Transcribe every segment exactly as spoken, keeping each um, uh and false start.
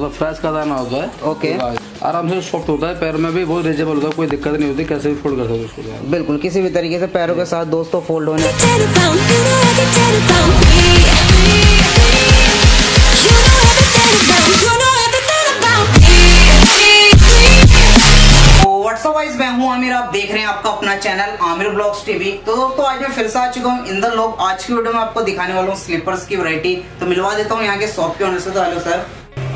मतलब फ्रेश का दाना होता है। ओके, आराम से सॉफ्ट होता है, पैर में भी बहुत रिजेबल होता है, कोई दिक्कत नहीं होती, कैसे भी फोल्ड कर सकते उसको। बिल्कुल किसी भी तरीके से पैरों के साथ दोस्तों फोल्ड होने। मैं हूं आमिर, आप देख रहे हैं आपका अपना चैनल आमिर ब्लॉग्स टीवी। तो दोस्तों आज मैं फिर से आ चुका हूं इन द लोग। आज की वीडियो में आपको दिखाने वाला हूं स्लीपर्स की वैरायटी। तो मिलवा देता हूं यहां के शॉप के ओनर से। तो हेलो सर,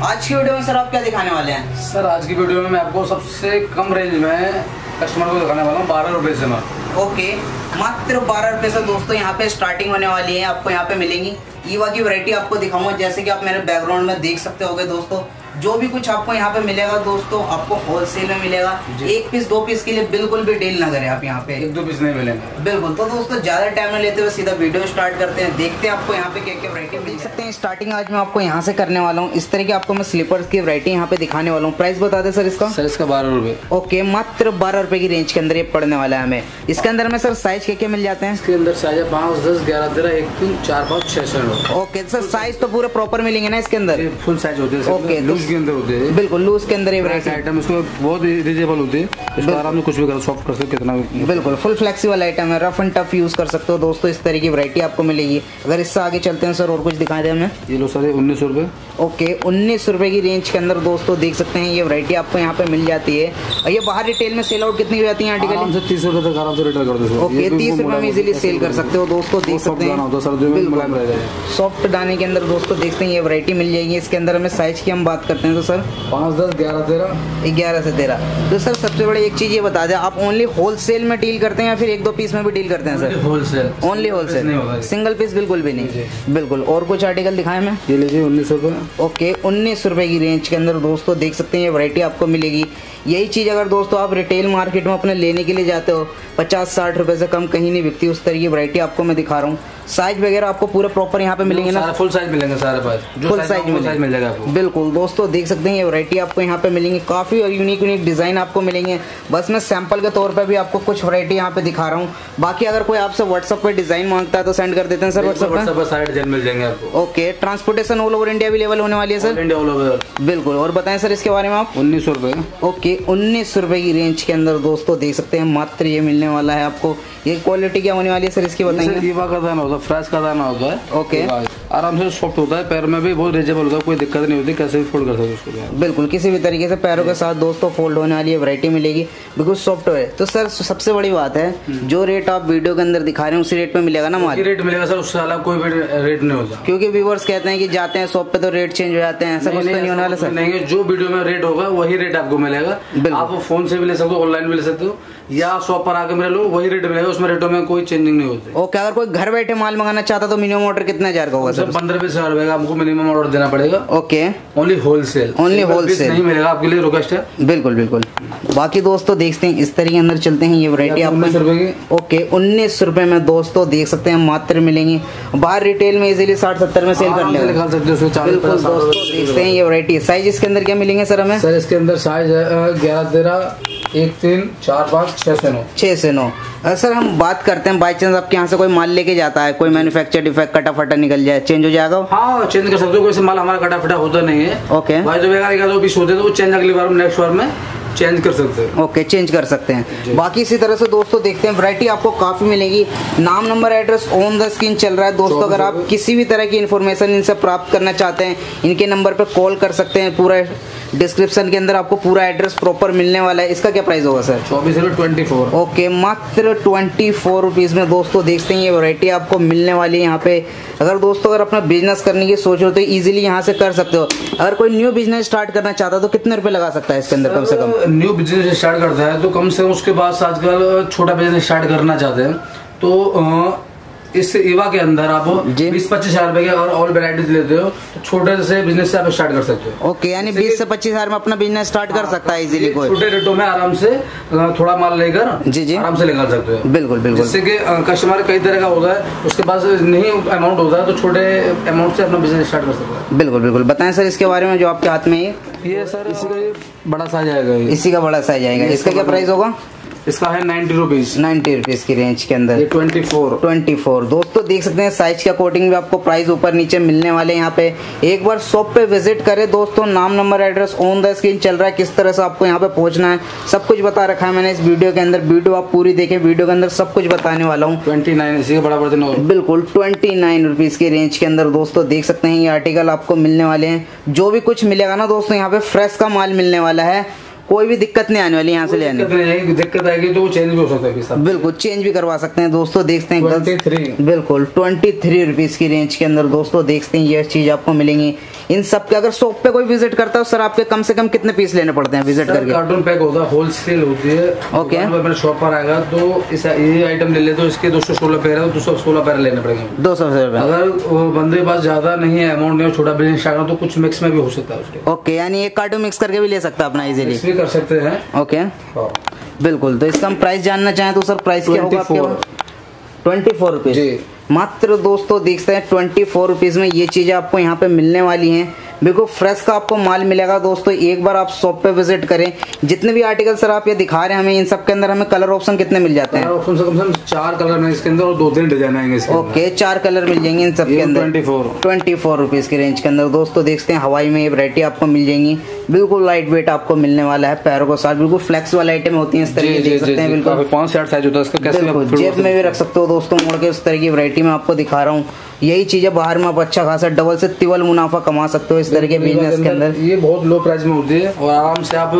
आज की वीडियो में सर आप क्या दिखाने वाले हैं? सर आज की वीडियो में मैं आपको सबसे कम रेंज में कस्टमर को दिखाने वाला हूँ, बारह रुपए से मात्र। ओके, मात्र बारह रुपए से दोस्तों यहाँ पे स्टार्टिंग होने वाली है। आपको यहाँ पे मिलेंगी ईवा की वैरायटी, आपको दिखाऊंगा। जैसे कि आप मेरे बैकग्राउंड में देख सकते होंगे दोस्तों, जो भी कुछ आपको यहाँ पे मिलेगा दोस्तों आपको होलसेल में मिलेगा। एक पीस दो पीस के लिए बिल्कुल भी डील ना करें आप, यहाँ पे एक दो पीस नहीं मिलेंगे बिल्कुल। तो दोस्तों ज्यादा टाइम ना लेते हुए सीधा वीडियो स्टार्ट करते हैं, देखते हैं आपको यहाँ पे क्या क्या वैरायटी मिल सकते हैं। स्टार्टिंग आज मैं आपको यहाँ से करने वाला हूँ। इस तरह की आपको मैं स्लीपर्स की वैरायटी यहाँ पे दिखाने वाला हूँ। प्राइस बता दें सर इसका? सर इसका बारह रुपए। ओके, मात्र बारह रुपए की रेंज के अंदर ये पड़ने वाला है हमें। इसके अंदर में सर साइज क्या क्या मिल जाते हैं? इसके अंदर साइज है पाँच, दस, ग्यारह, तेरह, एक, तीन, चार, पाँच, छह, साठ। ओके सर, साइज तो पूरा प्रॉपर मिलेंगे ना इसके अंदर? फुल साइज होते हैं। ओके, लूज के अंदर होते हैं। बिल्कुल लूज के अंदर ये वैरायटी आइटम, इसको बहुत रिजेबल होती है, इसको आराम से कुछ भी कर सॉफ्ट कर सकते कितना भी। बिल्कुल फुल फ्लेक्सिबल आइटम है, रफ एंड टफ यूज कर सकते हो दोस्तों। इस तरह की वैरायटी आपको मिलेगी। अगर इससे आगे चलते हैं सर, और कुछ दिखाई दे हमें। ये लो सर, उन्नीस रुपये। ओके, उन्नीस रुपये की रेंज के अंदर दोस्तों देख सकते हैं ये वैरायटी आपको यहाँ पे मिल जाती है। और ये बाहर रिटेल में सेल आउट कितनी हो जाती है आर्टिकल? तीस रुपये तक आराम से रिटेल कर दो। ओके, तीस रुपये में इजिली सेल कर सकते हो दोस्तों, देख सकते हैं। सॉफ्ट दाने के अंदर दोस्तों देखते हैं ये वैरायटी मिल जाएगी। इसके अंदर हमें साइज की हम बात करते हैं तो सर पाँच, दस, ग्यारह, तेरह, ग्यारह से तेरह। तो सर सबसे बड़ी एक चीज ये बता दें, आप ओनली होलसेल में डील करते हैं या फिर एक दो पीस में भी डील करते हैं sir? Wholesale, only wholesale, single piece बिल्कुल भी नहीं। बिल्कुल, और कुछ आर्टिकल दिखाएं मैं। ये लीजिए उन्नीस रुपये। ओके, उन्नीस रुपये की रेंज के अंदर दोस्तों देख सकते हैं ये वैरायटी आपको मिलेगी। यही चीज़ अगर दोस्तों आप रिटेल मार्केट में अपने लेने के लिए जाते हो पचास साठ रुपये से कम कहीं नहीं बिकती। उस तरह की वैरायटी आपको मैं दिखा रहा हूँ। साइज वगैरह आपको पूरा प्रॉपर यहाँ पे मिलेंगे ना, फुल साइज मिलेंगे सारे पास, फुल साइज मिल जाएगा आपको। बिल्कुल दोस्तों देख सकते हैं ये वैरायटी आपको यहाँ पे मिलेंगी। काफ़ी और यूनिक यूनिक डिज़ाइन आपको मिलेंगे। बस मैं सैम्पल के तौर पर भी आपको कुछ वैरायटी यहाँ पे दिखा रहा हूँ। बाकी अगर कोई आपसे व्हाट्सअप पर डिज़ाइन मांगता है तो सेंड कर देते हैं सर व्हाट्सअप पर, सारे डिजाइन मिल जाएंगे आपको। Okay, transportation all over India available होने वाली है सर? India all over. बिल्कुल, और बताएं सर इसके बारे में आप। उन्नीस रुपये। ओके, उन्नीस रुपये की रेंज के अंदर दोस्तों देख सकते हैं मात्र ये मिलने वाला है आपको। ये क्वालिटी क्या होने वाली है सर इसकी बताएंगे? ईवा का दाना होता है, फ्रेश का दाना होता है। ओके, आराम से सॉफ्ट होता है, पैर में भी बहुत रिजेबल होता है, कोई दिक्कत नहीं होती, कैसे भी फोल्ड कर सकते उसको। बिल्कुल किसी भी तरीके से पैरों के साथ दोस्तों फोल्ड होने वाली वैरायटी मिलेगी, बिल्कुल सॉफ्ट है। तो सर सबसे बड़ी बात है, जो रेट आप वीडियो के अंदर दिखा रहे हैं उसी रेट पे मिलेगा ना माल? रेट मिलेगा सर, उससे अलग कोई रेट नहीं होगा। क्योंकि व्यूअर्स कहते हैं कि जाते हैं शॉप पे तो रेट चेंज हो जाते हैं, ऐसा कुछ नहीं होने वाला सर। जो वीडियो में रेट होगा वही रेट आपको मिलेगा। आप फोन से भी ले सकते हो, ऑनलाइन भी ले सकते हो, या शॉप पर आके मेरे लो, वही रेट मिलेगा। उसमें रेटों में कोई चेंजिंग नहीं होती। ओके, अगर कोई घर बैठे माल मंगाना चाहता तो मिनिमम ऑर्डर कितना हजार का होगा सर? पंद्रह बीस हजार रुपए का आपको मिनिमम ऑर्डर देना पड़ेगा। Okay, only wholesale, only wholesale नहीं मिलेगा आपके लिए, रिक्वेस्ट है। बिल्कुल बिल्कुल। बाकी दोस्तों देखते हैं इस तरह के अंदर चलते हैं ये वैरायटी आपको। ओके, उन्नीस रुपए में दोस्तों देख सकते हैं मात्र मिलेंगी। बाहर रिटेल में इजिली साठ सत्तर में सेल कर लेते हैं ये वैरायटी। साइज इसके अंदर क्या मिलेंगे सर हमें? सर इसके अंदर साइज ग्यारह, तेरह, एक, तीन, चार, पाँच, छः से नौ। छः से नौ। सर हम बात करते हैं, बाई चांस आपके यहाँ से कोई माल लेके जाता है, कोई मैन्युफैक्चर डिफेक्ट कटा फटा निकल जाए, चेंज हो जाएगा? हाँ, चेंज कर सकते हो। कोई माल हमारा कटा फटा होता नहीं है। ओके, भाई जो बेकार एक दो पीस होते हैं तो वो चेंज अगली बार नेक्स्ट बार में चेंज कर सकते हैं। ओके, चेंज कर सकते हैं। बाकी इसी तरह से दोस्तों देखते हैं वैरायटी आपको काफ़ी मिलेगी। नाम, number, address on the screen चल रहा है दोस्तों। अगर आप किसी भी तरह की इन्फॉर्मेशन इनसे प्राप्त करना चाहते हैं, इनके नंबर पर कॉल कर सकते हैं। पूरा डिस्क्रिप्शन के अंदर आपको पूरा एड्रेस प्रॉपर मिलने वाला है। इसका क्या प्राइस होगा सर? चौबीस रुपये ट्वेंटी फोर। ओके, मात्र ट्वेंटी फोर रुपीज़ में दोस्तों देखते हैं ये वैरायटी आपको मिलने वाली है। यहाँ पे अगर दोस्तों अगर अपना बिजनेस करने की सोच रहे हो तो ईजिली यहाँ से कर सकते हो। अगर कोई न्यू बिजनेस स्टार्ट करना चाहता है तो कितने रुपये लगा सकता है इसके अंदर कम से कम? न्यू बिजनेस स्टार्ट करता है तो कम से कम उसके बाद आजकल छोटा बिजनेस स्टार्ट करना चाहते हैं तो इस ईवा के अंदर आप बीस पच्चीस हजार रुपए के और ऑल वैरायटीज लेते हो तो छोटे से बिजनेस से आप स्टार्ट कर सकते हो। ओके, यानी बीस से पच्चीस हजार में अपना बिजनेस स्टार्ट कर सकता है इजीली कोई। छोटे रेटों में आराम से थोड़ा माल लेकर जी जी आराम से लेकर सकते हो। बिल्कुल बिल्कुल, जिससे कि कस्टमर कई तरह का होता है, उसके पास नहीं अमाउंट होता है तो छोटे अमाउंट से अपना बिजनेस स्टार्ट कर सकता है। बिल्कुल बिल्कुल। बताएं सर इसके बारे में जो आपके हाथ में ये। सर इसी का बड़ा साइज आएगा, इसी का बड़ा साइज आएगा। इसका क्या प्राइस होगा? इसका है नाइन्टी रुपीज नाइन्टी रुपीज की रेंज के अंदर ट्वेंटी फोर ट्वेंटी फोर दोस्तों देख सकते हैं साइज के अकॉर्डिंग भी आपको प्राइस ऊपर नीचे मिलने वाले हैं। यहाँ पे एक बार शॉप पे विजिट करें दोस्तों, नाम number address on the screen चल रहा है, किस तरह से आपको यहाँ पे पहुंचना है सब कुछ बता रखा है मैंने इस वीडियो के अंदर। वीडियो आप पूरी देखें, वीडियो के अंदर सब कुछ बताने वाला हूँ। ट्वेंटी नाइन इसी के बराबर बिल्कुल ट्वेंटी नाइन रुपीज की रेंज के अंदर दोस्तों देख सकते हैं ये आर्टिकल आपको मिलने वाले हैं। जो भी कुछ मिलेगा ना दोस्तों यहाँ पे फ्रेश का माल मिलने वाला है, कोई भी दिक्कत नहीं आने वाली यहाँ से लेने में। दिक्कत आएगी तो वो चेंज भी हो सकता है, बिल्कुल चेंज भी करवा सकते हैं दोस्तों। देखते हैं तेईस बिल्कुल ट्वेंटी थ्री रुपीज की रेंज के अंदर दोस्तों देखते हैं ये चीज आपको मिलेंगी। इन सब के अगर शॉप पे कोई विजिट करता है सर आपके कम से कम कितने पीस लेने पड़ते हैं विजिट करके? कार्टून पैक होता है, होलसेल होती है। Okay okay. शॉप पर आएगा तो ये आइटम ले ले तो इसके दो सौ सोलह पैर है, दो सौ सोलह पैर लेने पड़ेंगे दो सौ सोलह। अगर बंदे के पास ज्यादा नहीं है अमाउंट में छोटा बिजनेस आएगा तो कुछ मिक्स में भी हो सकता है उसके। ओके यानी एक कार्टून मिक्स करके भी ले सकता है अपना इजिली कर सकते हैं। ओके बिल्कुल, तो इसका हम प्राइस जानना चाहें तो सर प्राइस क्या होगा आपके? ट्वेंटी फोर रुपीज मात्र दोस्तों देखते हैं ट्वेंटी फोर रुपीज में ये चीजें आपको यहाँ पे मिलने वाली हैं। बिल्कुल फ्रेश का आपको माल मिलेगा दोस्तों, एक बार आप शॉप पे विजिट करें। जितने भी आर्टिकल सर आप ये दिखा रहे हैं हमें इन सब के अंदर हमें कलर ऑप्शन कितने मिल जाते हैं? ऑप्शन से कम से कम चार कलर में इसके अंदर और दो तीन डिजाइन आएंगे इसके। ओके चार कलर मिल जाएंगे इन सब के अंदर twenty four twenty four rupees की रेंज के अंदर दोस्तों देखते हैं। हवाई में ये वैरायटी आपको मिल जाएंगी, बिल्कुल लाइट वेट आपको मिलने वाला है, पैरों को साथ बिल्कुल फ्लेक्स वाला आइटम होती है इस तरह देख सकते हैं। बिल्कुल कौन सा साइज होता है इसका, कैसे जेब में भी रख सकते हो दोस्तों मोड़ के, उस तरह की वैरायटी में आपको दिखा रहा हूँ। यही चीजें बाहर में आप अच्छा खासा डबल से तिवल मुनाफा कमा सकते हो इस तरह के बिजनेस के अंदर। ये बहुत लो प्राइस में होती है और आराम से आप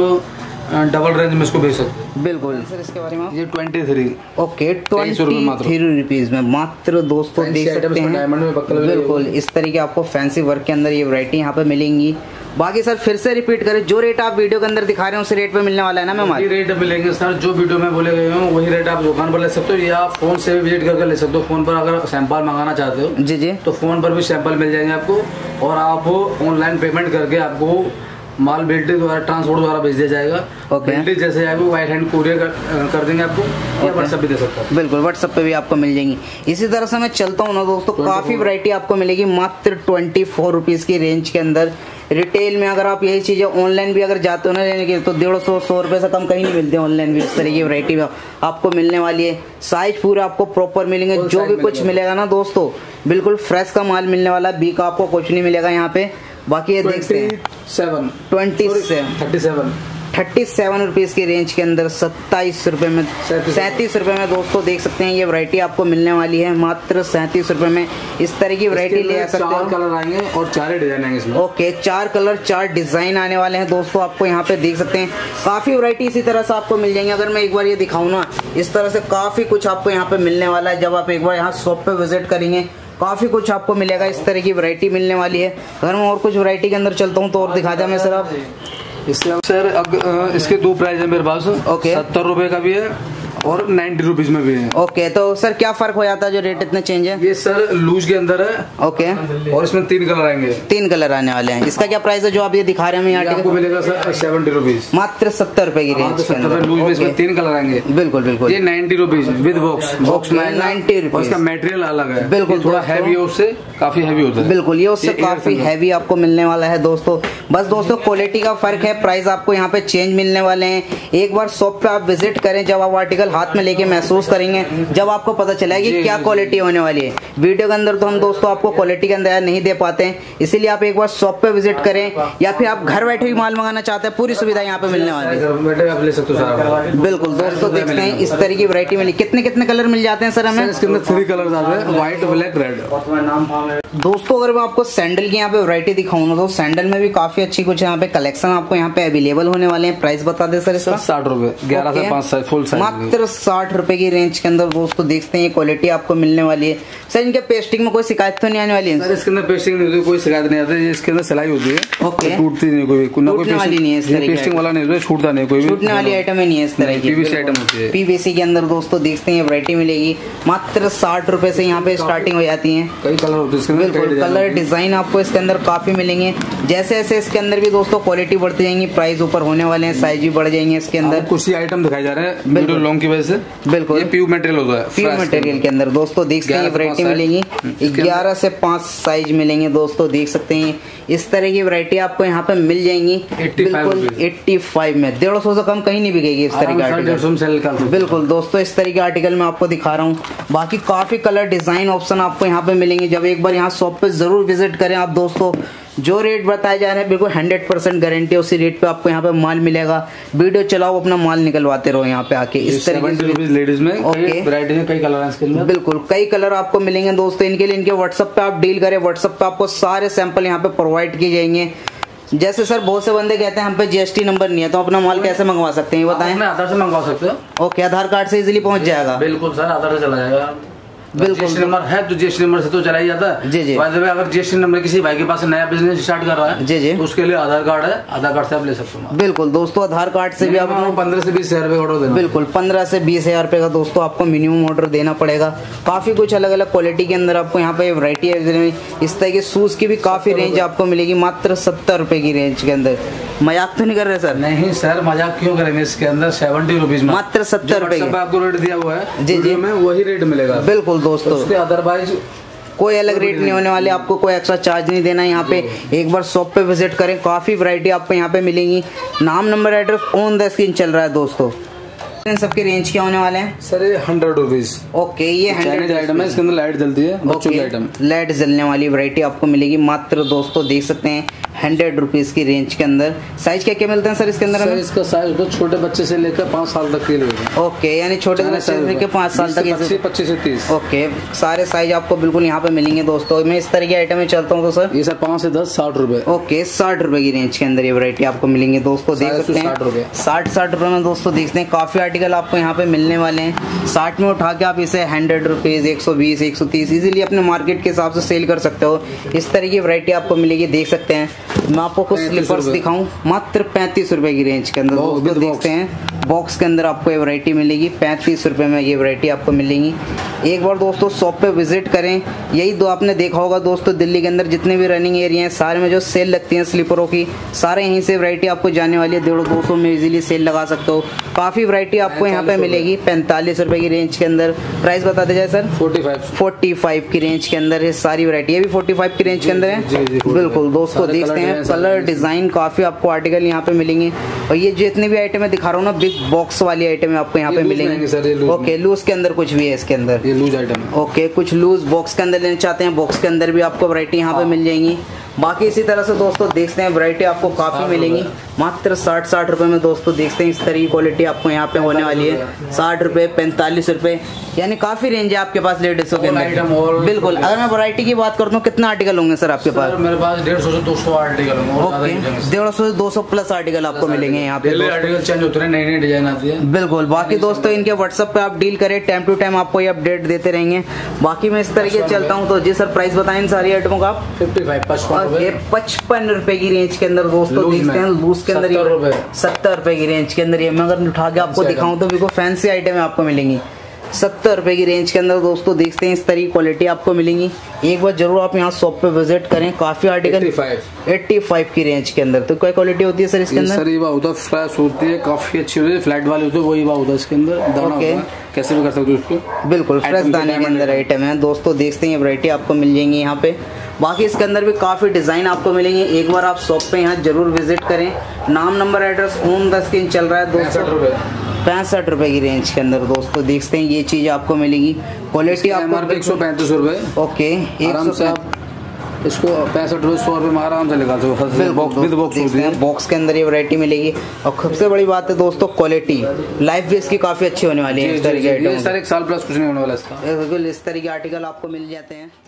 डबल रेंज में इसको बेच सकते हैं। बिल्कुल सर इसके बारे में ये तेईस ओके तेईस रुपीस में मात्र दोस्तों देख सकते हैं। डायमंड में बकल बिल्कुल इस तरह के आपको फैंसी वर्क के अंदर ये वैरायटी यहाँ पे मिलेंगी। बाकी सर फिर से रिपीट करें, जो रेट आप वीडियो के अंदर दिखा रहे हैं उस रेट पे मिलने वाला है ना मैम? वही रेट मिलेंगे सर, जो वीडियो में बोले गए हैं वही रेट आप दुकान पर ले सकते हो या फोन से भी विजिट करके ले सकते हो। फोन पर अगर सैंपल मंगाना चाहते हो जी जी तो फोन पर भी सैंपल मिल जाएंगे आपको और आप ऑनलाइन पेमेंट करके आपको माल बेल्टी द्वारा ट्रांसपोर्ट द्वारा भेज दिया जाएगा। Okay okay. जैसे आपको वाइट हैंड कूरियर कर, कर देंगे आपको okay. या व्हाट्सएप भी दे सकता है, बिल्कुल व्हाट्सएप पे भी आपको मिल जाएंगी। इसी तरह से मैं चलता हूँ ना दोस्तों, काफी वैरायटी आपको मिलेगी मात्र ट्वेंटी फोर रुपीज की रेंज के अंदर। रिटेल में अगर आप यही चीजें ऑनलाइन भी अगर जाते हो ना लेने के तो डेढ़ सौ सौ रुपए से कम कहीं नहीं मिलते ऑनलाइन भी। इस तरह की वैरायटी आपको मिलने वाली है, साइज पूरा आपको प्रॉपर मिलेंगे। जो भी कुछ मिलेगा ना दोस्तों बिल्कुल फ्रेश का माल मिलने वाला है, बी का आपको कुछ नहीं मिलेगा यहाँ पे। बाकी ये देखते हैं seven twenty seven thirty seven thirty seven rupees की रेंज के अंदर सत्ताईस रुपए में सैंतीस रुपए में दोस्तों देख सकते हैं ये वैरायटी आपको मिलने वाली है मात्र सैंतीस रुपए में। इस तरह की वैरायटी ले आ सकते हैं, कलर आएंगे और चार डिजाइन आएंगे इसमें। ओके चार कलर चार डिजाइन आने वाले हैं दोस्तों, आपको यहाँ पे देख सकते हैं काफी वैरायटी इसी तरह से आपको मिल जाएंगे। अगर मैं एक बार ये दिखाऊँ ना इस तरह से काफी कुछ आपको यहाँ पे मिलने वाला है। जब आप एक बार यहाँ शॉप पे विजिट करेंगे काफी कुछ आपको मिलेगा, इस तरह की वैरायटी मिलने वाली है। अगर मैं और कुछ वैरायटी के अंदर चलता हूँ तो और दिखा दें मैं सर आप इसके। सर अब इसके दो प्राइस है मेरे पास। ओके सत्तर रुपए का भी है और नाइन्टी रुपीज में भी है। ओके तो सर क्या फर्क हो जाता है जो रेट इतने चेंज है? ये सर लूज के अंदर है। ओके और इसमें तीन कलर आएंगे, तीन कलर आने वाले हैं। इसका क्या प्राइस है जो आप ये दिखा रहे हैं? यहाँ आपको मिलेगा सर सेवेंटी रुपीज मात्र सत्तर रुपए की रेंज, लूज में इसमें तीन कलर आएंगे। बिल्कुल बिल्कुल ये ninety rupees with box box में नाइन्टी रुपीज। इसका मटेरियल अलग है, बिल्कुल थोड़ा हैवी उससे काफी हैवी होता है। बिल्कुल ये उससे काफी हैवी आपको मिलने वाला है दोस्तों। बस दोस्तों क्वालिटी का फर्क है, प्राइस आपको यहाँ पे चेंज मिलने वाले हैं। एक बार शॉप पे आप विजिट करें, जब आप आर्टिकल हाथ में लेके महसूस करेंगे, जब आपको पता चलेगा कि क्या क्वालिटी होने वाली है। वीडियो के अंदर तो हम दोस्तों आपको क्वालिटी के अंदर नहीं दे पाते हैं, इसीलिए आप एक बार शॉप पे विजिट करें या फिर आप घर बैठे भी माल मंगाना चाहते हैं पूरी सुविधा यहाँ पे मिलने वाली है। बिल्कुल दोस्तों देखते हैं इस तरह की वैरायटी मिली। कितने कितने कलर मिल जाते हैं सर हमें? इसके अंदर थ्री कलर आते हैं, व्हाइट ब्लैक रेड। दोस्तों अगर मैं आपको सैंडल की यहाँ पे वैरायटी दिखाऊँ ना तो सैंडल में भी काफी अच्छी कुछ यहाँ पे कलेक्शन आपको यहाँ पे अवेलेबल होने वाले हैं। प्राइस बता दे सर इसका? साठ रुपए ग्यारह से पांच साइज फुल साइज मात्र साठ रुपए की रेंज के अंदर दोस्तों देखते हैं ये क्वालिटी आपको मिलने वाली है। सर इनके पेस्टिंग में कोई शिकायत तो नहीं आने वाली है? सर इसके अंदर पेस्टिंग नहीं होती, कोई शिकायत नहीं आती, इसके अंदर सिलाई होती है। ओके टूटती नहीं, कोई टूटने वाली नहीं है, पेस्टिंग वाला नहीं होता, छूटता नहीं, कोई टूटने वाली आइटम ही नहीं है इस तरह की। पीवीसी आइटम होती है, पीवीसी के अंदर दोस्तों देखते हैं ये वैरायटी मिलेगी मात्र साठ रुपए से यहाँ पे स्टार्टिंग हो जाती है। कई कलर होते हैं इसके अंदर, कलर डिजाइन आपको इसके अंदर काफी मिलेंगे। जैसे जैसे इसके अंदर भी दोस्तों क्वालिटी बढ़ती जाएंगी, प्राइस ऊपर होने वाले हैं, साइज भी बढ़ जाएंगे इसके अंदर। कुछ आइटम दिखाई जा रहे हैं वजह से बिल्कुल ये प्योर मटेरियल होता है। प्योर मटेरियल के अंदर दोस्तों देख सकते हैं वैरायटी मिलेंगी, ग्यारह से पाँच साइज मिलेंगे दोस्तों, देख सकते हैं इस तरह की वैरायटी आपको यहाँ पे मिल जाएंगी बिल्कुल पचासी में, डेढ़ सौ से कम कहीं नहीं बिकेगी इस तरह का आर्टिकल। बिल्कुल दोस्तों इस तरह के आर्टिकल मैं आपको दिखा रहा हूँ, बाकी काफी कलर डिजाइन ऑप्शन आपको यहाँ पे मिलेंगे। जब एक बार यहाँ शॉप पे जरूर विजिट करें आप दोस्तों, जो रेट बताया जा रहा है बिल्कुल हंड्रेड परसेंट गारंटी, उसी रेट पे आपको यहाँ पे माल मिलेगा। वीडियो चलाओ, अपना माल निकलवाते रहो यहाँ पे आके। इस तरह की लेडीज में ओके वैरायटी में कई कलर हैं इसके अंदर, बिल्कुल कई कलर आपको मिलेंगे दोस्तों। इनके लिए इनके व्हाट्सएप पे आप डील करें, व्हाट्सएप पे आपको सारे सैंपल यहाँ पे प्रोवाइड किए जाएंगे। जैसे सर बहुत से बंदे कहते हैं हम पे जीएसटी नंबर नहीं है, तो अपना माल कैसे मंगवा सकते हैं बताएं? आधार से मंगवा सकते हो। ओके आधार कार्ड से इजीली पहुंच जाएगा। बिल्कुल सर आधार से चला जाएगा, बिल्कुल जीएसटी नंबर है तो जीएसटी नंबर से तो चला ही जाता है। जी जी बाय द वे अगर जीएसटी नंबर किसी भाई के पास नया बिजनेस स्टार्ट कर रहा है जी जी तो उसके लिए आधार कार्ड है, आधार कार्ड से आप ले सकते हो। बिल्कुल दोस्तों आधार कार्ड से भी आपको पंद्रह से बीस हजार ऑर्डर देना, बिल्कुल पंद्रह से बीस हजार रुपये का दोस्तों आपको मिनिमम ऑर्डर देना पड़ेगा। काफी कुछ अलग अलग क्वालिटी के अंदर आपको यहाँ पे वैरायटी है। इस तरह के शूज की भी काफी रेंज आपको मिलेगी, मात्र सत्तर रुपए की रेंज के अंदर। मजाक तो नहीं कर रहे सर? नहीं सर मजाक क्यों करेंगे, इसके अंदर सेवेंटी रुपीज मात्र सत्तर रुपए आपको रेट दिया हुआ है जी जी में वही रेट मिलेगा। बिल्कुल दोस्तों उसके अदरवाइज कोई अलग रेट नहीं होने वाले, आपको कोई एक्स्ट्रा चार्ज नहीं देना है। यहाँ पे एक बार शॉप पे विजिट करें, काफी वैरायटी आपको यहाँ पे मिलेंगी। नाम number address on the screen चल रहा है दोस्तों। इन सबके रेंज क्या होने वाले हैं सर? ये हंड्रेड रुपीज। ओके ये हंड्रेड आइटम है, इसके अंदर लाइट जलती है बच्चों की आइटम, लाइट जलने वाली वैरायटी आपको मिलेगी मात्र दोस्तों देख सकते हैं हंड्रेड रुपीज की रेंज के अंदर। साइज क्या क्या मिलते हैं सर इसके अंदर? सर इसका साइज तो छोटे बच्चे से लेकर पाँच साल तक के लिए। ओके यानी छोटे बच्चे से लेकर पाँच साल तक, पच्चीस से तीस। ओके सारे साइज आपको बिल्कुल यहाँ पे मिलेंगे दोस्तों। मैं इस तरह की आइटम में चलता हूँ तो सर ये सर पाँच से दस साठ रुपए। ओके साठ रुपए की रेंज के अंदर ये वैरायटी आपको मिलेंगे दोस्तों, देख सकते हैं साठ साठ रुपए में दोस्तों देखते हैं काफी आर्टिकल आपको यहाँ पे मिलने वाले हैं। साठ में उठा के आप इसे हंड्रेड रुपीज, एक सौ बीस, एक सौ तीस इजिली अपने मार्केट के हिसाब से सेल कर सकते हो। इस तरह की वैरायटी आपको मिलेगी, देख सकते हैं। मैं आपको कुछ स्लीपर्स दिखाऊं मात्र पैंतीस रुपए की रेंज के अंदर दोस्तों देखते हैं। बॉक्स के अंदर आपको ये वैरायटी मिलेगी पैंतीस रुपए में, ये वैरायटी आपको मिलेगी। एक बार दोस्तों शॉप पे विजिट करें, यही दो आपने देखा होगा दोस्तों दिल्ली के अंदर जितने भी रनिंग एरिया हैं सारे में जो सेल लगती हैं स्लीपरों की, सारे यहीं से वैरायटी आपको जाने वाली है। डेढ़ दो सौ में इजीली सेल लगा सकते हो, काफ़ी वैरायटी आपको यहाँ पे मिलेगी पैंतालीस रुपए की रेंज के अंदर। प्राइस बता दीजिए सर? पैंतालीस पैंतालीस की रेंज के अंदर है सारी वैरायटी, ये भी पैंतालीस की रेंज के अंदर है। बिल्कुल दोस्तों देखते हैं कलर डिज़ाइन काफ़ी आपको आर्टिकल यहाँ पे मिलेंगे, और ये जितने भी आइटम मैं दिखा रहा हूँ ना बिग बॉक्स वाली आइटम आपको यहाँ पे मिलेंगे। ओके लूज के अंदर कुछ भी है इसके अंदर, लूज आइटम। ओके कुछ लूज बॉक्स के अंदर लेना चाहते हैं, बॉक्स के अंदर भी आपको वैरायटी यहाँ पे मिल जाएंगी। बाकी इसी तरह से दोस्तों देखते हैं वैरायटी आपको काफ़ी मिलेंगी मात्र साठ साठ रुपए में दोस्तों देखते हैं। इस तरह की क्वालिटी आपको यहाँ पे होने वाली है, साठ रुपये पैंतालीस रुपये, यानी काफ़ी रेंज है आपके पास लेडीज़ों के अंदर। बिल्कुल अगर मैं वैरायटी की बात करता हूँ कितना आर्टिकल होंगे सर आपके पास? मेरे पास डेढ़ सौ से दो सौ आर्टिकल होंगे। ओके डेढ़ सौ से दो सौ प्लस आर्टिकल आपको मिलेंगे यहाँ पे, आर्टिकल चेंज होते हैं, नई नई डिजाइन आती है। बिल्कुल बाकी दोस्तों इनके व्हाट्सअप पर आप डील करें, टाइम टू टाइम आपको ये अपडेट देते रहेंगे। बाकी मैं इस तरह के चलता हूँ तो जी सर प्राइस बताएं इन सारी आइटमों का? फिफ्टी फाइव पचपन पचपन रुपए की रेंज के अंदर दोस्तों देखते हैं। लूज के अंदर सत्तर रुपए की रेंज के अंदर ये मैं अगर उठा के आपको दिखाऊं तो बिल्कुल फैंसी आइटम आपको मिलेंगी सत्तर रुपए की रेंज के अंदर दोस्तों देखते हैं। इस तरह की क्वालिटी आपको मिलेंगी, एक बार जरूर आप यहाँ शॉप पे विजिट करें। काफी आर्टिकल पचासी की रेंज के अंदर। तो क्या क्वालिटी होती है सर इसके अंदर? सर ईवा होता है, फ्रेश होती है, काफी अच्छी होती है, फ्लैट वाली होती है, वो ईवा होता है इसके अंदर, दाना होता है, कैसे भी कर सकते हो उसको। बिल्कुल फ्रेश दाने के अंदर आइटम है दोस्तों देखते हैं, वैरायटी आपको मिल जाएंगी यहाँ पे। बाकी इसके अंदर भी काफ़ी डिज़ाइन आपको मिलेंगे, एक बार आप शॉप पे यहाँ जरूर विजिट करें। नाम number address on the screen चल रहा है दोस्तों। पैंसठ रुपए की रेंज के अंदर दोस्तों देखते हैं ये चीज़ आपको मिलेगी। क्वालिटी आपको एक सौ पैंतीस रुपये। ओके आराम से आप इसको पैंसठ रुपये सौ रुपये में आराम से निकाल सकते हो। बॉक्स के अंदर ये वैरायटी मिलेगी, और सबसे बड़ी बात है दोस्तों क्वालिटी लाइफ भी इसकी काफ़ी अच्छी होने वाली है। इस तरह के आइटम सर एक साल प्लस कुछ नहीं होने वाला इसका। बिल्कुल इस तरह के आर्टिकल आपको मिल जाते हैं।